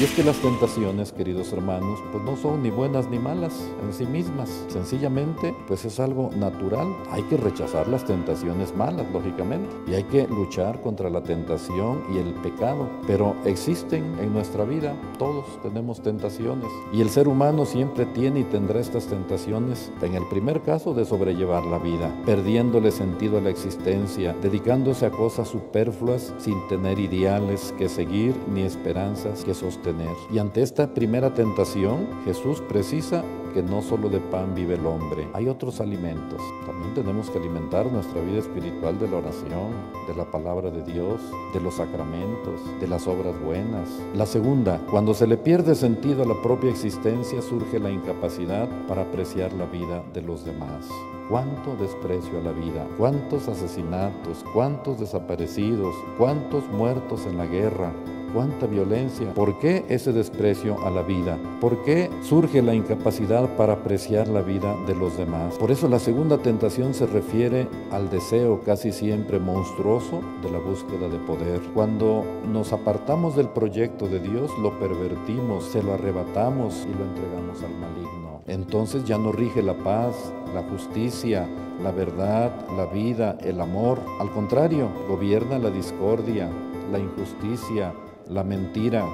Y es que las tentaciones, queridos hermanos, pues no son ni buenas ni malas en sí mismas. Sencillamente, pues es algo natural. Hay que rechazar las tentaciones malas, lógicamente. Y hay que luchar contra la tentación y el pecado. Pero existen en nuestra vida, todos tenemos tentaciones. Y el ser humano siempre tiene y tendrá estas tentaciones, en el primer caso, de sobrellevar la vida, perdiéndole sentido a la existencia, dedicándose a cosas superfluas sin tener ideales que seguir ni esperanzas que sostener. Y ante esta primera tentación, Jesús precisa que no solo de pan vive el hombre, hay otros alimentos. También tenemos que alimentar nuestra vida espiritual de la oración, de la palabra de Dios, de los sacramentos, de las obras buenas. La segunda, cuando se le pierde sentido a la propia existencia, surge la incapacidad para apreciar la vida de los demás. Cuánto desprecio a la vida, cuántos asesinatos, cuántos desaparecidos, cuántos muertos en la guerra, cuánta violencia. ¿Por qué ese desprecio a la vida? ¿Por qué surge la incapacidad para apreciar la vida de los demás? Por eso la segunda tentación se refiere al deseo casi siempre monstruoso de la búsqueda de poder. Cuando nos apartamos del proyecto de Dios, lo pervertimos, se lo arrebatamos y lo entregamos al maligno. Entonces ya no rige la paz, la justicia, la verdad, la vida, el amor. Al contrario, gobierna la discordia, la injusticia, la mentira,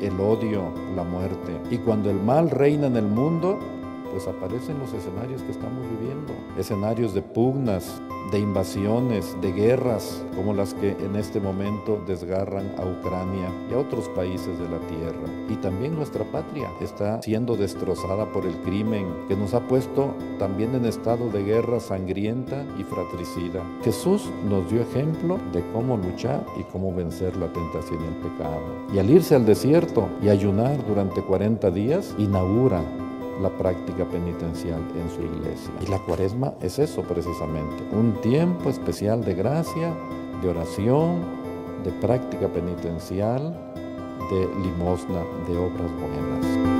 el odio, la muerte. Y cuando el mal reina en el mundo, pues aparecen los escenarios que estamos viviendo. Escenarios de pugnas, de invasiones, de guerras, como las que en este momento desgarran a Ucrania y a otros países de la tierra. Y también nuestra patria está siendo destrozada por el crimen, que nos ha puesto también en estado de guerra sangrienta y fratricida. Jesús nos dio ejemplo de cómo luchar y cómo vencer la tentación y el pecado. Y al irse al desierto y ayunar durante 40 días, inaugura la práctica penitencial en su iglesia. Y la cuaresma es eso precisamente, un tiempo especial de gracia, de oración, de práctica penitencial, de limosna, de obras buenas.